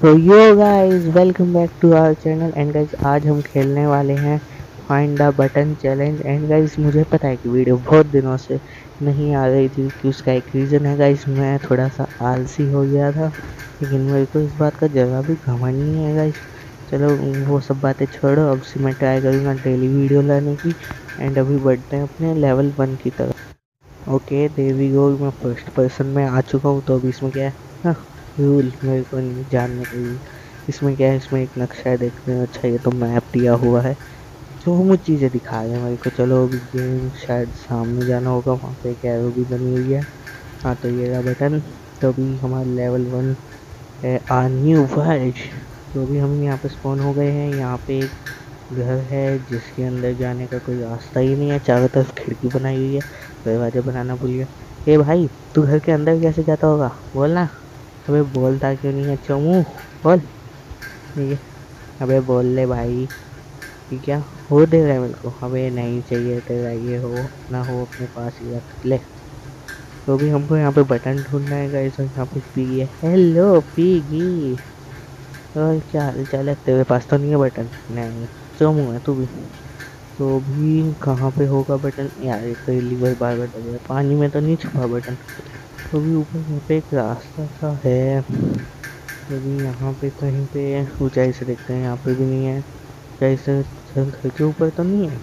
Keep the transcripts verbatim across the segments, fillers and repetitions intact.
तो yo guys welcome back to our channel. And guys आज हम खेलने वाले हैं find the button challenge. And guys मुझे पता है कि वीडियो बहुत दिनों से नहीं आ रही थी कि उसका एक रीज़न है गाइज, मैं थोड़ा सा आलसी हो गया था, लेकिन मेरे को इस बात का जरा भी घमंड नहीं है गाइज। चलो वो सब बातें छोड़ो, अब से मैं ट्राई करूँगा डेली वीडियो लाने की। एंड अभी बढ़ते हैं अपने लेवल वन की तरफ। ओके देयर वी गो, मैं फर्स्ट पर्सन में आ चुका हूँ। तो अभी इसमें क्या है रूल मेरे को नहीं जानने के लिए। इसमें क्या है, इसमें एक नक्शा है, देखते हैं। अच्छा ये तो मैप दिया हुआ है, जो मुझे चीज़ें दिखा रहे हैं मेरे को। चलो अभी गेम शायद सामने जाना होगा, वहाँ पे एक एरो भी बनी हुई है। हाँ तो ये रहा बटन। तो अभी हमारा लेवल वन है आर न्यू वर्ल्ड। तो अभी हम यहाँ पे स्पॉन हो गए हैं। यहाँ पे एक घर है जिसके अंदर जाने का कोई रास्ता ही नहीं है, चारों तरफ खिड़की बनाई हुई है, दरवाजा बनाना भूल गया। ए भाई तू घर के अंदर कैसे जाता होगा, बोलना। अबे बोलता क्यों नहीं है चमू, बोल। ठीक है, अबे बोल ले भाई। ठीक क्या हो दे रहा है मेरे को, अबे नहीं चाहिए तेरा, ये हो ना हो अपने पास ही रख ले। तो भी हमको यहाँ पे बटन ढूंढना है गाइस। यहाँ पे पी है, हेलो पीगी। और क्या हाल चाल है, तेरे पास तो नहीं है बटन? नहीं चमू है तू भी। तो भी कहाँ पे होगा बटन यार, कोई लीवर बार बार दबा, पानी में तो नहीं छुपा बटन। तो भी ऊपर यहाँ पे एक रास्ता सा है। तो भी यहाँ पे कहीं पे ऊंचाई से देखते हैं, यहाँ पे भी नहीं है। ऊंचाई से घर के ऊपर तो नहीं है,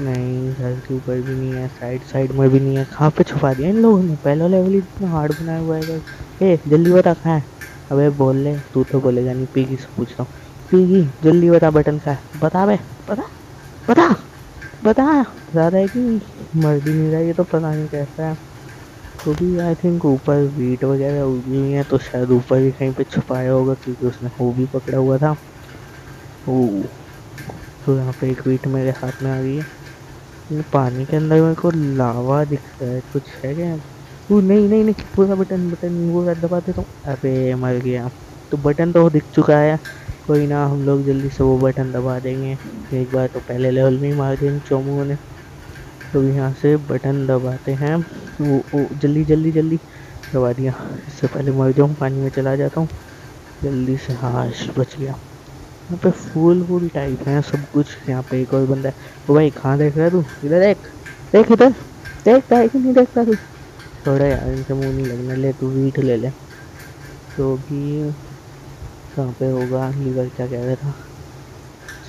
नहीं घर के ऊपर भी नहीं है, साइड साइड में भी नहीं है। कहाँ पे छुपा दिया इन लोगों ने, पहला लेवल ही इतना हार्ड बनाया हुआ है। ए जल्दी बता कहाँ है, अबे बोल ले। तू तो बोलेगा नहीं, पीगी से पूछ रहा हूँ। पीगी जल्दी बता बटन कहाँ है, बता बे, बता बता बता। ज़्यादा है कि मर्जी नहीं रहा, ये तो पता नहीं कैसा है। तो भी आई थिंक ऊपर वीट वगैरह उगी हुई है, तो शायद ऊपर ही कहीं पे छुपाया होगा, क्योंकि उसने वो भी पकड़ा हुआ था। ओ तो यहाँ पे एक वीट मेरे हाथ में आ गई है। पानी के अंदर मेरे को लावा दिखता है, कुछ है क्या? वो नहीं नहीं नहीं पूरा बटन बटन वो दबा देता हूँ। अरे मर गया। तो बटन तो दिख चुका है, कोई ना, हम लोग जल्दी से वो बटन दबा देंगे। एक बार तो पहले लेवल में ही मार देंगे चोमू ने। तो यहाँ से बटन दबाते हैं, वो ओ जल्दी जल्दी जल्दी दबा दिया। इससे पहले मर जाऊँ, पानी में चला जाता हूँ जल्दी से। हाँ बच गया। यहाँ पे फूल वूल टाइप है सब कुछ। यहाँ पे एक और बंदा है। ओ भाई कहाँ देख रहा है तू, इधर देख, देख इधर देख, देख नहीं देखता तू। थोड़ा यार इनसे मुँह नहीं लगने, ले तू वीट ले ले। तो भी कहाँ पे होगा लीवर, क्या कह रहा था।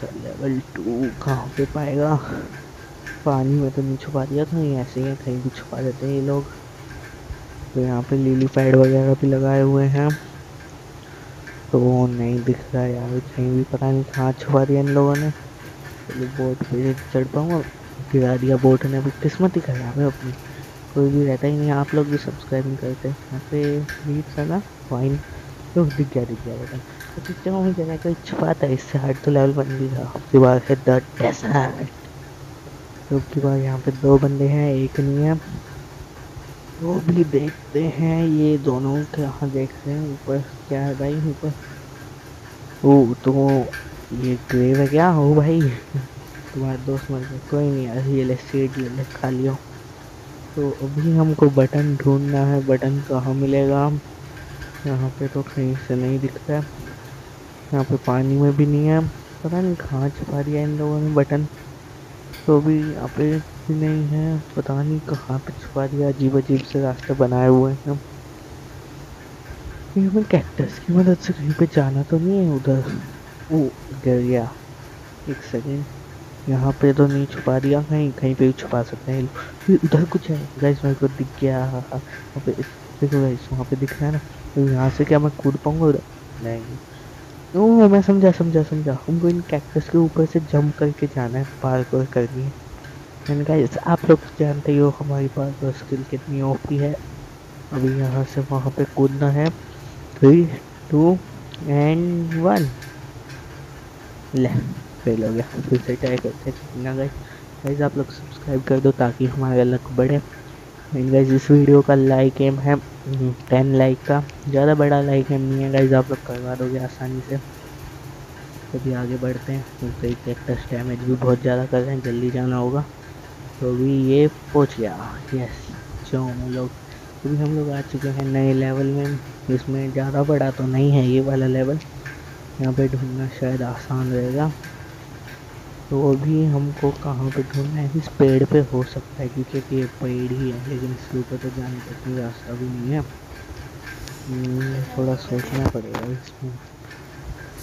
चल लेवल टू कहाँ पे पाएगा, पानी में तो नहीं छुपा दिया था, ये ऐसे ही कहीं भी छुपा देते हैं ये लोग। तो यहाँ पे लिली पैड वगैरह भी लगाए हुए हैं, तो वो नहीं दिख रहा यार कहीं भी, पता नहीं कहाँ छुपा दिया इन लोगों ने। चलो बोट पे चढ़ पाऊँगा, गिरा दिया बोट ने। अभी किस्मत ही खराब है अपनी, कोई भी रहता ही नहीं। आप लोग भी सब्सक्राइब नहीं करते। यहाँ पे वीट था ना फाइन, तो दिख गया दिख गया बेटा। तो पिक्चर में जगह कोई छुपाता है, इससे हार्ड तो लेवल बन भी था। उसके बाद है द डेजर्ट। तो की बार यहाँ पे दो बंदे हैं, एक नहीं है। वो भी देखते हैं ये दोनों कहाँ देख रहे हैं, ऊपर क्या है भाई ऊपर। ओ तो ये ग्रेव है क्या, हो भाई तुम्हारे दोस्त मर गए, कोई नहीं यार, ये ले सीट ले ले खा लियो। तो अभी हमको बटन ढूंढना है, बटन कहाँ मिलेगा। यहाँ पे तो कहीं से नहीं दिखता है, यहाँ पे पानी में भी नहीं है, पता नहीं कहाँ छुपा दिया इन लोगों ने बटन। तो भी यहाँ पे भी नहीं है, पता नहीं कहाँ पे छुपा दिया। अजीब अजीब से रास्ते बनाए हुए हैं। ह्यूमन कैक्टस की मदद से कहीं पे जाना तो नहीं है उधर। ओ गिर गया, एक सेकेंड। यहाँ पे तो नहीं छुपा दिया, कहीं कहीं पे भी छुपा सकते हैं। उधर कुछ है गाइस, मेरे को दिख गया। वहाँ पे देखो गाइस, वहाँ पे दिख रहा है ना। तो यहाँ से क्या मैं कूद पाऊँगा उधर, नहीं। ओह मैं समझा समझा समझा, हमको इन कैक्टस के ऊपर से जंप करके जाना है, पार्कोर करनी है। एंड गाइस आप लोग जानते ही हो हमारी पार्कोर स्किल कितनी ओपी है। अभी यहाँ से वहाँ पे कूदना है। थ्री टू एंड वन, ले फेल हो गया। फिर से ट्राई करते हैं ना गाइस। गाइस आप लोग सब्सक्राइब कर दो ताकि हमारा लक बढ़े। एंड गाइस इस वीडियो का लाइक एम है टेन लाइक का, ज़्यादा बड़ा लाइक एम नहीं है गाइस, आप लोग करवा दोगे आसानी से। अभी आगे बढ़ते हैं। तो कैक्टस डैमेज भी बहुत ज़्यादा कर रहे हैं, जल्दी जाना होगा। तो भी ये पहुंच गया, यस चलो हम लोग। अभी हम लोग आ चुके हैं नए लेवल में। इसमें ज़्यादा बड़ा तो नहीं है ये वाला लेवल, यहाँ पे ढूंढना शायद आसान रहेगा। तो अभी हमको कहाँ पे ढूंढना है? इस पेड़ पे हो सकता है क्योंकि ये पेड़ ही है, लेकिन इसके ऊपर तो जाने का कोई रास्ता भी नहीं है। थोड़ा सोचना पड़ेगा इसमें,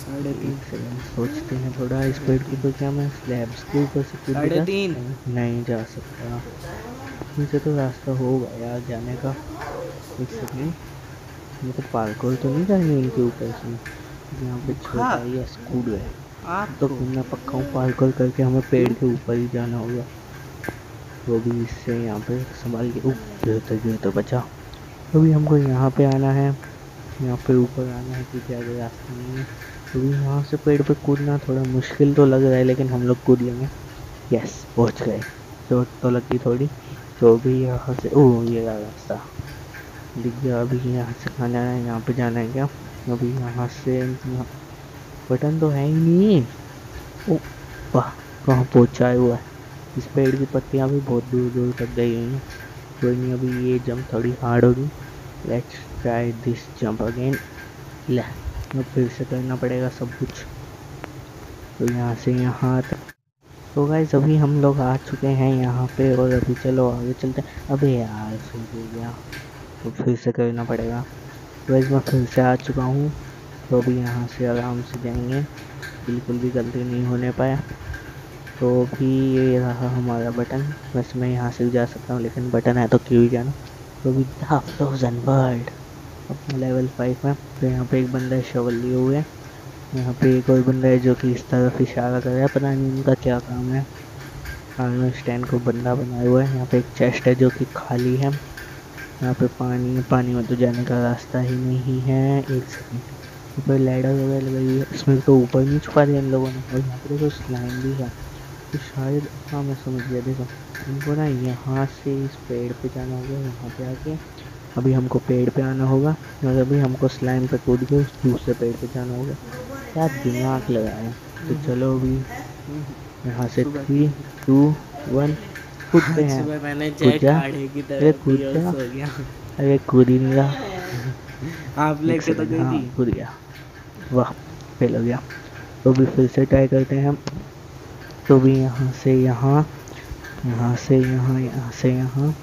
साढ़े तीन सेकेंड सोचते हैं थोड़ा। इस पेड़ के ऊपर क्या मैं स्लैब्स के ऊपर से साढ़े तीन नहीं जा सकता? मुझे तो रास्ता होगा यार जाने का। एक सेकेंड, ये तो पार्कोर तो नहीं जाएंगे इनके ऊपर से, यहाँ पे छोटा या स्कूल है तो घूमना पक्का हूँ। पार्कोर करके हमें पेड़ के ऊपर ही जाना होगा, वो भी इससे यहाँ पे संभाल के। जो तो जो तो बचा। अभी हमको यहाँ पे आना है, यहाँ पे ऊपर आना है क्योंकि आगे रास्ता नहीं है। अभी यहाँ से पेड़ पे कूदना थोड़ा मुश्किल तो लग रहा है, लेकिन हम लोग कूद लेंगे। यस, पहुँच गए। चोट तो लगी थोड़ी, तो भी यहाँ से ओ ये रास्ता दिख गया। अभी यहाँ से कहाँ जाना है? यहाँ पे जाना है क्या? अभी यहाँ से बटन तो है ही नहीं। ओ वाह, कहाँ पहुँचा हुआ है। इस पेड़ की पत्तियाँ भी बहुत दूर दूर तक गई हुई हैं। कोई नहीं, अभी ये जंप थोड़ी हार्ड होगी। Let's try this jump again. ले, अब फिर से करना पड़ेगा सब कुछ। तो यहाँ से यहाँ तक। तो गाइस अभी हम लोग आ चुके हैं यहाँ पे, और अभी चलो आगे चलते हैं। अबे यार फिर हो गया, तो फिर से करना पड़ेगा। वैसे मैं फिर से आ चुका हूँ, तो अभी यहाँ से आराम से जाएंगे, बिल्कुल भी गलती नहीं होने पाया। तो भी ये रहा हमारा बटन। वैसे मैं यहाँ से जा सकता हूँ, लेकिन बटन है तो क्यों ही जाना। तो अभी हाफ थाउजेंड वर्ड अपने लेवल फाइव में। तो यहाँ पे एक बंदा शवल लिए हुए है, यहाँ पे एक और बंदा है जो कि इस तरफ इशारा कर रहा है, पता नहीं उनका क्या काम है। आर्मर स्टैंड को बंदा बनाया हुआ है। यहाँ पे एक चेस्ट है जो कि खाली है। यहाँ पे पानी, पानी में तो जाने का रास्ता ही नहीं है। एक सेकेंड, ऊपर लैडर वगैरह लगाई है, इसमें तो ऊपर नहीं छुपा दिया इन लोगों ने। और यहाँ पे देखो स्लाइम भी है, तो शायद हाँ मैं समझ गया। देखो इनको ना यहाँ से इस पेड़ पे जाना होगा, यहाँ पे आके अभी हमको पेड़ पे आना होगा, और अभी हमको स्लाइम पे कूद के दूसरे पेड़ पे जाना होगा। क्या दिमाग लगाया। तो चलो अभी यहाँ से थ्री टू वन कूदते हैं। अरे कूद गया, अरे कूद ही नहीं रहा। आप लेके तो गई थी, कूद गया। वाह, फेल हो गया। तो भी फिर से ट्राई करते हैं हम। तो भी यहाँ से यहाँ, यहाँ से यहाँ, यहाँ से यहाँ,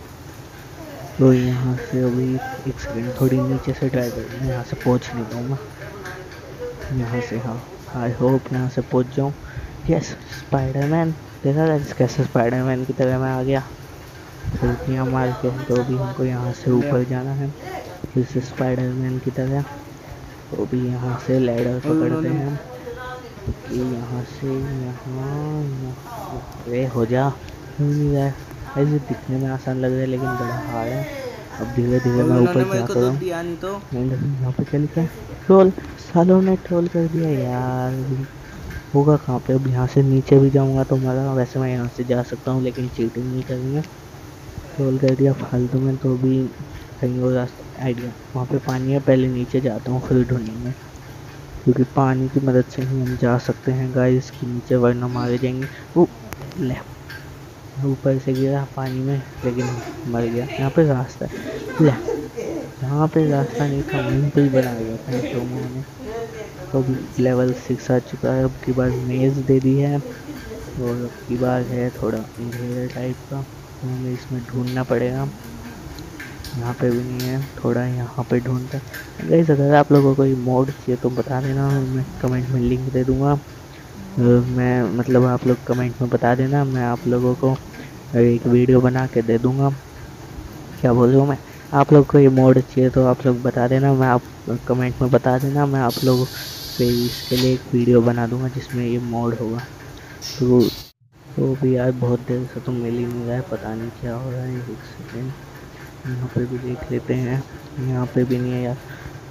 तो यहाँ से अभी एक सेकेंड थोड़ी नीचे से ट्राई करते हैं। यहाँ से पहुँच नहीं पाऊँगा, यहाँ से हाँ। आई होप यहाँ से पहुँच जाऊँ। Yes, Spiderman. देखा गाइस कैसे स्पाइडरमैन की तरह मैं आ गया, उल्टियाँ मार के। तो अभी हमको यहाँ से ऊपर जाना है फिर से स्पाइडरमैन की तरह। तो भी यहाँ से लैडर पकड़ते हैं कि यहाँ से यहाँ। अरे हो जा, ऐसे दिखने में आसान लग रहा है लेकिन बड़ा हार्ड है। अब धीरे धीरे मैं ऊपर जाता हूँ। यहाँ पे क्या लिखा है? ट्रोल, सालों ने ट्रोल कर दिया यार। होगा कहाँ पे? अब यहाँ से नीचे भी जाऊँगा तो मरा। वैसे मैं यहाँ से जा सकता हूँ लेकिन चीटिंग नहीं करेंगे। ट्रोल कर दिया फालतू में। तो भी कहीं और रास्ता आइडिया, वहाँ पे पानी है, पहले नीचे जाता हूँ फिर ढूंढेंगे, क्योंकि पानी की मदद से ही हम जा सकते हैं गाइस के नीचे, वरना मारे जाएंगे। वो ले, ऊपर से गिरा पानी में लेकिन मर गया। यहाँ पर रास्ता है, ले यहाँ पर रास्ता नहीं था, वहीं पर ही बना गया था चोमों ने। तो अभी लेवल सिक्स आ चुका है। अब की बार मेज़ दे दी है, और अब की बार है थोड़ा अंधेरा टाइप का, तो हमें इसमें ढूंढना पड़ेगा। यहाँ पे भी नहीं है, थोड़ा यहाँ पे ढूंढते हैं गाइस। अगर आप लोगों को कोई मोड चाहिए तो बता देना, मैं कमेंट में लिंक दे दूँगा। मैं मतलब आप लोग कमेंट में बता देना, मैं आप लोगों को एक वीडियो बना के दे दूँगा। क्या बोल रहा हूँ मैं? आप लोग को ये मोड चाहिए तो आप लोग बता देना, मैं आप कमेंट में बता देना, मैं आप लोगों पे इसके लिए एक वीडियो बना दूंगा जिसमें ये मोड होगा। तो तो भी यार बहुत देर से तो मिल ही नहीं रहा है, पता नहीं क्या हो रहा है। एक सेकेंड, यहाँ पे भी देख लेते हैं। यहाँ पे भी नहीं है यार।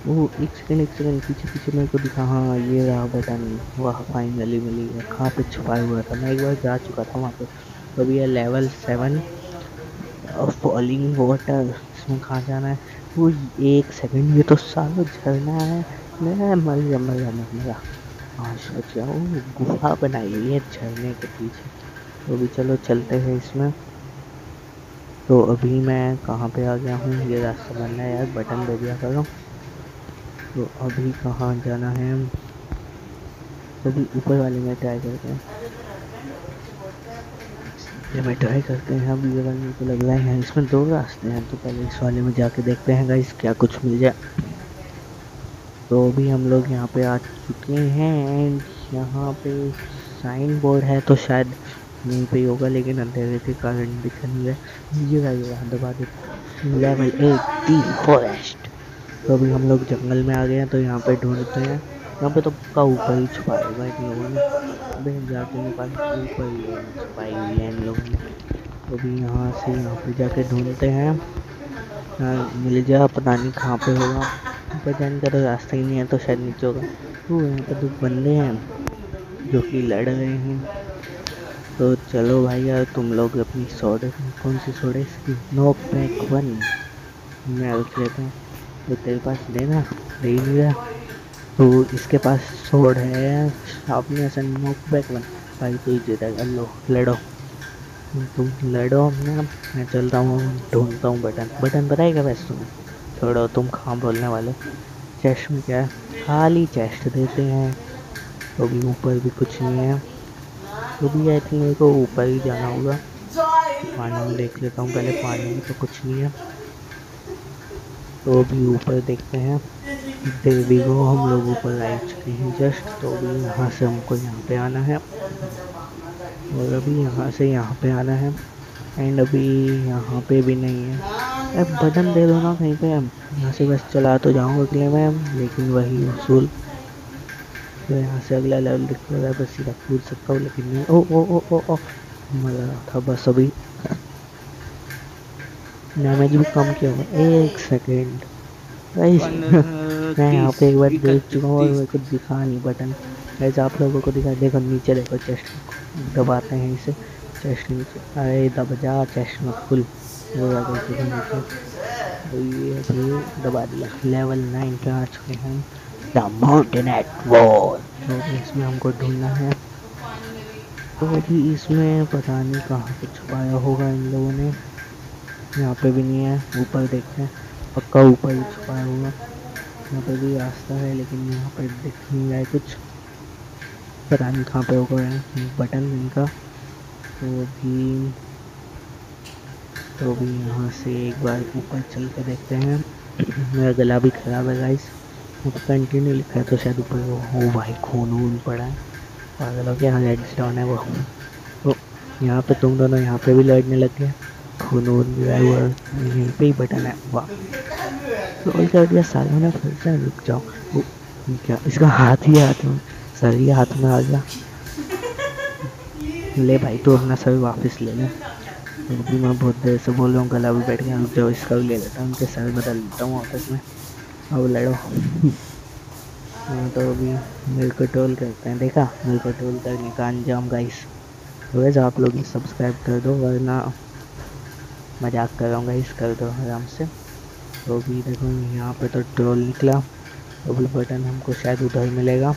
वो एक सेकेंड, एक सेकेंड पीछे पीछे मेरे को दिखा। हाँ ये रहा बटन। वाह, फाइनली मिली है। कहाँ पे छुपाया हुआ था? मैं एक बार जा चुका था वहाँ पर। अभी यह लेवल सेवन और फॉलिंग वाटर, इसमें कहाँ जाना है? वो एक सेकेंड, ये तो सालों झरना है। मैं मर गया मर गया मर गया हाँ, सोच रहा हूँ गुफा बनाई है झरने के पीछे। तो भी चलो चलते हैं इसमें। तो अभी मैं कहाँ पे आ गया हूँ? ये रास्ता बनना है यार, बटन दे दिया करो। तो अभी कहाँ जाना है, अभी ऊपर वाले में ट्राई करते हैं। जब मैं ट्राई करते हैं अभी ये वाले मेरे को लग रहा है इसमें दो रास्ते हैं, तो पहले इस वाले में जाके देखते हैं गाइस क्या कुछ मिल जाए। तो अभी हम लोग यहाँ पे आ चुके हैं, यहाँ पे साइन बोर्ड है तो शायद यहीं पे होगा, लेकिन अंधेरे के कारण दिख नहीं है। ये guys Ahmedabad level eight the forest. तो अभी हम लोग जंगल में आ गए हैं, तो यहाँ पे ढूंढते हैं। यहाँ पे तो पक्का ऊपर ही छुपा हुआ है इन लोगों ने, अभी हम जाते हैं पास ऊपर ही छुपाई हुई है इन लोगों ने। तो अभी यहाँ से यहाँ पे जाके ढूंढते हैं, मिल जाए। पता नहीं कहाँ पे होगा, ऊपर जाने का तो रास्ता ही नहीं है, तो शायद नीचे होगा। तो यहाँ पर दो बंदे हैं जो कि लड़ रहे हैं। तो चलो भाई यार, तुम लोग अपनी सोडे कौन सी सोडे नो पैक वन मैं रख लेता हूँ, तो तेरे पास देना दे दिया। तो इसके पास सोड है, आपने ऐसा नोक बैक बन भाई तो जीतेगा। लो लड़ो, तुम लड़ो, मैं मैं चलता हूँ ढूंढता हूँ बटन। बटन बताएगा वैसे तुम्हें, छोड़ो तुम कहाँ बोलने वाले। चेस्ट में क्या है, खाली चेस्ट देते हैं। तो भी ऊपर भी कुछ नहीं है, तो भी आई थिंक मेरे को ऊपर ही जाना होगा। पानी में देख लेता हूँ पहले, पानी में तो कुछ नहीं है। तो अभी ऊपर देखते हैं, देवी को हम लोग ऊपर आ चुके हैं जस्ट। तो अभी यहाँ से हमको यहाँ पे आना है, और अभी यहाँ से यहाँ पे आना है, एंड अभी यहाँ पे भी नहीं है। अब बटन दे दो ना कहीं पे, यहाँ से बस चला तो जाऊँ अगले में, लेकिन वही उसूल। तो यहाँ से अगला लेवल दिख रहा है, बस सीधा कूद सकता हूँ लेकिन नहीं। ओ ओ ओ ओ ओ मज़ा था बस। अभी डैमेज भी कम किया हुआ, एक सेकेंड गाइस। मैं यहाँ पे एक बार देख चुका हूँ और मेरे को दिखा नहीं बटन गाइस, आप लोगों को दिखा। देखो नीचे देखो, चेस्ट दबाते हैं इसे, चेस्ट नीचे। अरे दब जा चेस्ट में, फुल ये भी दबा दिया। लेवल नाइन पे आ चुके हैं, द माउंटेन एट वॉल। तो इसमें हमको ढूंढना है। तो अभी इसमें पता नहीं कहाँ पर छुपाया होगा इन लोगों ने, यहाँ पे भी नहीं है। ऊपर देखते हैं, पक्का ऊपर ही छुपाया होगा। यहाँ पे भी रास्ता है लेकिन यहाँ पे दिख नहीं रहा है कुछ, पता नहीं कहाँ पे होगा बटन इनका। तो भी तो भी यहाँ से एक बार ऊपर चल के देखते हैं। मेरा गला भी ख़राब है गाइस, कंटिन्यू लिखा है तो शायद ऊपर वो हो भाई खून वून पड़ा है, पागल हो गया। हाँ लेट्स डाउन है वो। तो यहाँ पे तुम दोनों यहाँ पे भी लड़ने लग गए, यहीं पे ही बटन है। वाह तो कर दिया सालों ने, फिर से रुक जाओ। वो क्या इसका हाथ ही हाथ में, सर ही हाथ में आ गया। ले भाई तो अपना सर वापस ले ले। तो भी मैं बहुत देर से बोल रहा हूँ, गला भी बैठ गया। रुक जाओ, इसका भी ले लेता हूँ, उनके सर बदल लेता हूँ वापस में। अब लड़ो। तो अभी मेरे को ट्रोल करते हैं, देखा मेरे को ट्रोल करने का अंजाम गाइस। तो वैसे आप लोग सब्सक्राइब कर दो, वरना मजाक कर रहा हूँ गाइस, कर दो आराम से। तो भी देखो यहाँ पे तो ट्रोल निकला। तो भी बटन हमको शायद उधर मिलेगा।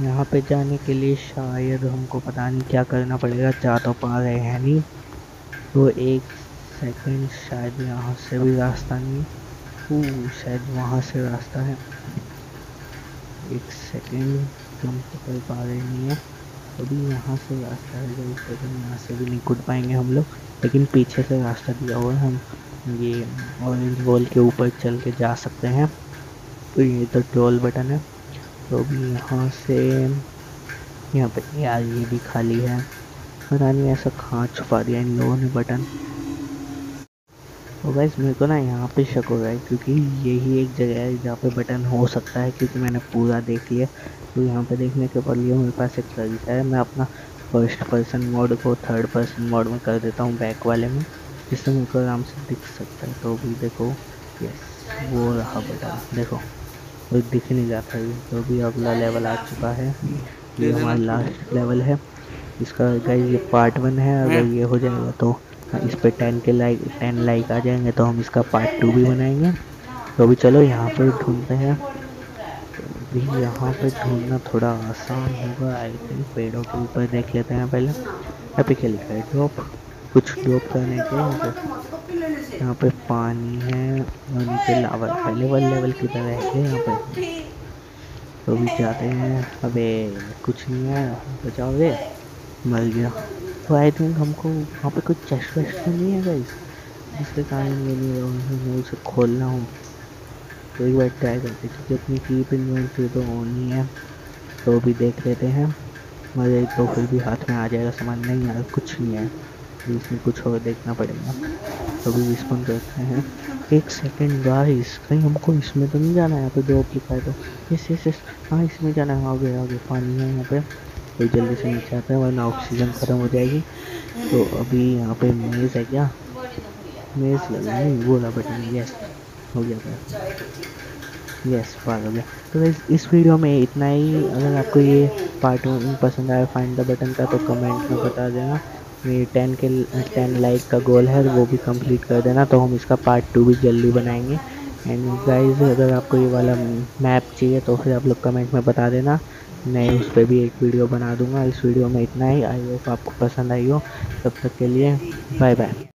यहाँ पे जाने के लिए शायद हमको पता नहीं क्या करना पड़ेगा, जा तो पा रहे हैं नहीं। तो एक सेकंड, शायद यहाँ से भी रास्ता नहीं, वो शायद वहाँ से रास्ता है। एक सेकंड, तुम तो कर पा रहे नहीं है। अभी यहाँ से रास्ता है गाइस, लेकिन यहाँ से भी नहीं कूद पाएंगे हम लोग, लेकिन पीछे से रास्ता दिया हुआ है। हम ये ऑरेंज बॉल के ऊपर चल के जा सकते हैं। तो ये तो ट्रोल बटन है। तो अभी यहाँ से यहाँ पे यार ये भी खाली है, पता नहीं ऐसा कहाँ छुपा दिया इन लोगों ने बटन। तो गाइस मेरे को ना यहाँ पे शक हो रहा है, क्योंकि यही एक जगह है जहाँ पे बटन हो सकता है, क्योंकि मैंने पूरा देख लिया। तो यहाँ पे देखने के बाद ये मेरे पास एक तरीका है, मैं अपना फर्स्ट पर्सन मोड को थर्ड पर्सन मोड में कर देता हूँ, बैक वाले में, जिससे मेरे को आराम से दिख सकता है। तो भी देखो यस वो रहा बटन, देखो वो दिख नहीं जाता है। तो भी अगला लेवल आ चुका है, ये हमारा लास्ट लेवल है इसका गाइस। ये पार्ट वन है, अगर ये हो जाएगा तो इस पर टेन के लाइक टेन लाइक आ जाएंगे तो हम इसका पार्ट टू भी बनाएंगे। तो भी चलो यहाँ पर ढूंढते हैं। भी यहाँ पे ढूंढना थोड़ा आसान होगा आई थिंक। पेड़ों के ऊपर देख लेते हैं पहले, यहाँ पे क्या लिखा है, ड्रॉप कुछ ड्रॉप करने के। यहाँ पे पानी है और नीचे लावा लेवल लेवल की तरह है यहाँ पे। तो भी जाते हैं, अबे कुछ नहीं है, बचाओगे, मर गया। तो आई थिंक हमको वहाँ पे कुछ चेस्ट वेस्ट नहीं है गाइस, जिसके कारण मेरे उसे खोलना हो। तो एक बार ट्राई करते क्योंकि अपनी कीप इन्वेंट्री तो ऑन ही है। तो भी देख लेते हैं, मजे तो फिर भी हाथ में आ जाएगा सामान। नहीं यार कुछ नहीं है, इसमें कुछ और देखना पड़ेगा। तो भी रिस्पॉन्ड करते हैं। एक सेकंड गाइस, कहीं हमको इसमें तो नहीं जाना है। यहाँ पे दो लिखा है तो यस यस यस, हाँ इसमें जाना है। आगे आगे पानी है यहाँ पे, तो जल्दी से नीचे आता है वरना ऑक्सीजन ख़त्म हो जाएगी। तो अभी यहाँ पे मेज़ है क्या? मेज़ लग रहा नहीं, बोला बटन यस हो गया था, यस पार हो गया। तो गाइस इस वीडियो में इतना ही। अगर आपको ये पार्ट वन पसंद आया फाइंड द बटन का तो कमेंट में बता देना। ये टेन के टेन लाइक का गोल है, वो भी कंप्लीट कर देना। तो हम इसका पार्ट टू भी जल्दी बनाएंगे। एंड गाइस अगर आपको ये वाला मैप चाहिए तो फिर आप लोग कमेंट में बता देना, मैं उस पर भी एक वीडियो बना दूंगा। इस वीडियो में इतना ही। आई होप आपको पसंद आई हो। तब तक के लिए बाय बाय।